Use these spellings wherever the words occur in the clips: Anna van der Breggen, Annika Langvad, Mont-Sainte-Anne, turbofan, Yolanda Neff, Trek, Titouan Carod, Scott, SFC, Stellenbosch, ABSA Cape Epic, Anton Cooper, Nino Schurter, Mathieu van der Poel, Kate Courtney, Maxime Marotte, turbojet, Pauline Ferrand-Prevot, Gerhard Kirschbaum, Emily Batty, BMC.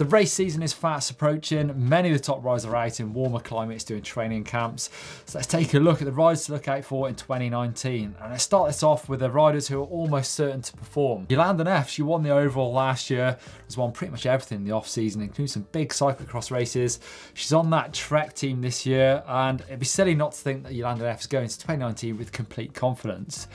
The race season is fast approaching. Many of the top riders are out in warmer climates doing training camps. So let's take a look at the riders to look out for in 2019. And let's start this off with the riders who are almost certain to perform. Yolanda Neff, she won the overall last year, has won pretty much everything in the off-season, including some big cyclocross races. She's on that Trek team this year, and it'd be silly not to think that Yolanda Neff is going to 2019 with complete confidence.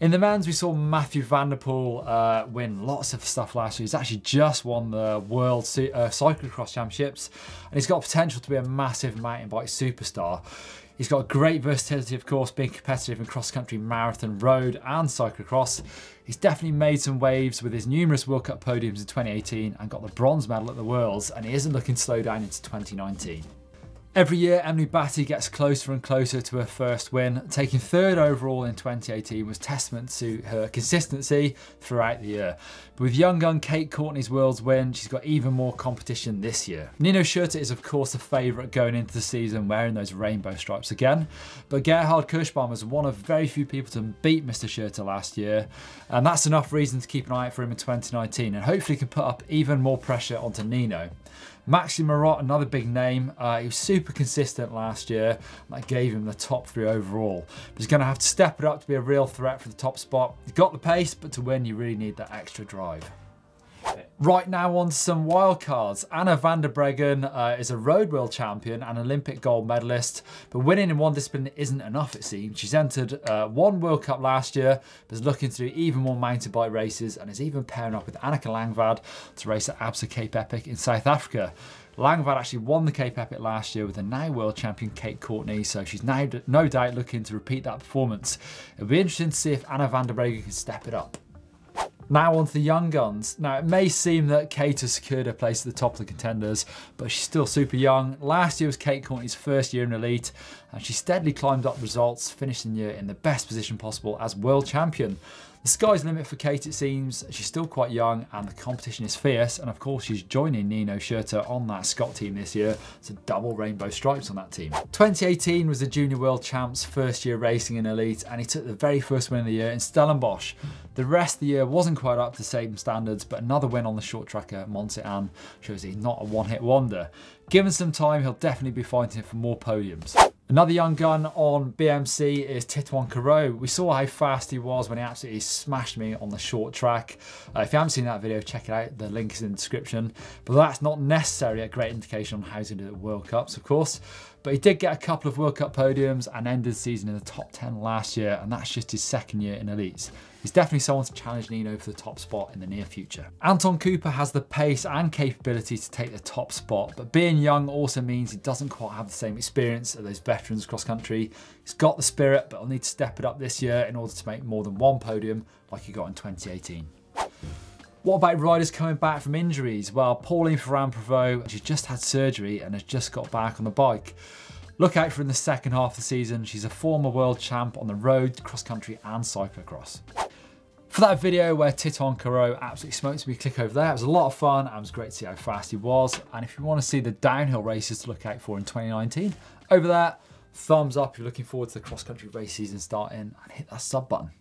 In the men's, we saw Mathieu van der Poel win lots of stuff last year. He's actually just won the World Cyclocross Championships, and he's got potential to be a massive mountain bike superstar. He's got great versatility, of course, being competitive in cross-country, marathon, road and cyclocross. He's definitely made some waves with his numerous World Cup podiums in 2018 and got the bronze medal at the Worlds, and he isn't looking to slow down into 2019. Every year, Emily Batty gets closer and closer to her first win. Taking third overall in 2018 was testament to her consistency throughout the year. But with young gun Kate Courtney's Worlds win, she's got even more competition this year. Nino Schurter is, of course, the favourite going into the season, wearing those rainbow stripes again. But Gerhard Kirschbaum was one of very few people to beat Mr. Schurter last year. And that's enough reason to keep an eye out for him in 2019, and hopefully can put up even more pressure onto Nino. Maxime Marotte, another big name. He was super consistent last year. That gave him the top three overall. But he's going to have to step it up to be a real threat for the top spot. He's got the pace, but to win, you really need that extra drive. Right now on some wildcards. Anna van der Breggen is a road world champion and Olympic gold medalist, but winning in one discipline isn't enough, it seems. She's entered one World Cup last year, but is looking to do even more mountain bike races, and is even pairing up with Annika Langvad to race at ABSA Cape Epic in South Africa. Langvad actually won the Cape Epic last year with the now world champion Kate Courtney, so she's now no doubt looking to repeat that performance. It'll be interesting to see if Anna van der Breggen can step it up. Now on to the young guns. Now it may seem that Kate has secured her place at the top of the contenders, but she's still super young. Last year was Kate Courtney's first year in elite, and she steadily climbed up results, finishing the year in the best position possible as world champion. The sky's the limit for Kate, it seems. She's still quite young and the competition is fierce, and of course she's joining Nino Schurter on that Scott team this year. It's a double rainbow stripes on that team. 2018 was the Junior World Champ's first year racing in elite, and he took the very first win of the year in Stellenbosch. The rest of the year wasn't quite up to same standards, but another win on the short track at Mont-Sainte-Anne shows he's not a one-hit wonder. Given some time, he'll definitely be fighting for more podiums. Another young gun on BMC is Titouan Carod. We saw how fast he was when he absolutely smashed me on the short track. If you haven't seen that video, check it out. The link is in the description. But that's not necessarily a great indication on how he's going to do at World Cups, of course. But he did get a couple of World Cup podiums and ended the season in the top 10 last year, and that's just his second year in elites. He's definitely someone to challenge Nino for the top spot in the near future. Anton Cooper has the pace and capability to take the top spot, but being young also means he doesn't quite have the same experience as those veterans cross country. He's got the spirit, but he'll need to step it up this year in order to make more than one podium like he got in 2018. What about riders coming back from injuries? Well, Pauline Ferrand-Prevot, she's just had surgery and has just got back on the bike. Look out for her in the second half of the season. She's a former world champ on the road, cross-country and cyclocross. For that video where Titouan Carod absolutely smoked me, click over there. It was a lot of fun and it was great to see how fast he was. And if you want to see the downhill races to look out for in 2019, over there, thumbs up if you're looking forward to the cross-country race season starting, and hit that sub button.